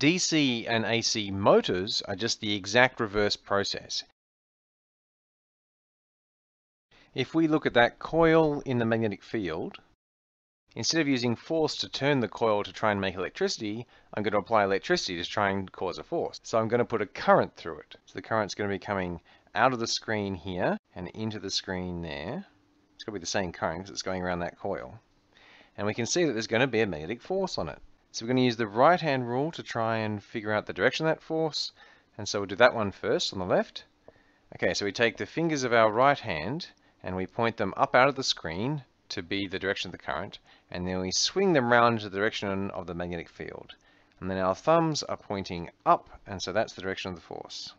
DC and AC motors are just the exact reverse process. If we look at that coil in the magnetic field, instead of using force to turn the coil to try and make electricity, I'm going to apply electricity to try and cause a force. So I'm going to put a current through it. So the current's going to be coming out of the screen here and into the screen there. It's going to be the same current because it's going around that coil. And we can see that there's going to be a magnetic force on it. So we're going to use the right-hand rule to try and figure out the direction of that force. And so we'll do that one first on the left. Okay, so we take the fingers of our right hand and we point them up out of the screen to be the direction of the current, and then we swing them round to the direction of the magnetic field. And then our thumbs are pointing up, and so that's the direction of the force.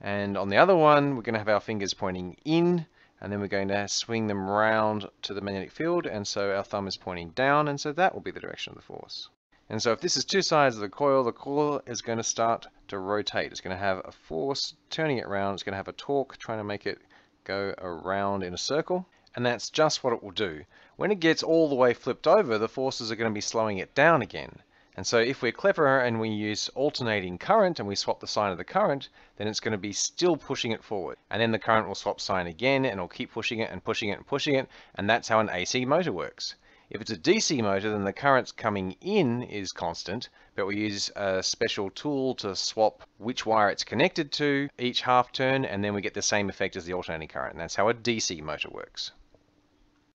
And on the other one, we're going to have our fingers pointing in, and then we're going to swing them round to the magnetic field, and so our thumb is pointing down, and so that will be the direction of the force. And so if this is two sides of the coil is going to start to rotate. It's going to have a force turning it around. It's going to have a torque trying to make it go around in a circle. And that's just what it will do. When it gets all the way flipped over, the forces are going to be slowing it down again. And so if we're cleverer and we use alternating current and we swap the sign of the current, then it's going to be still pushing it forward. And then the current will swap sign again and it'll keep pushing it and pushing it and pushing it. And that's how an AC motor works. If it's a DC motor, then the current's coming in is constant, but we use a special tool to swap which wire it's connected to each half turn, and then we get the same effect as the alternating current. And that's how a DC motor works.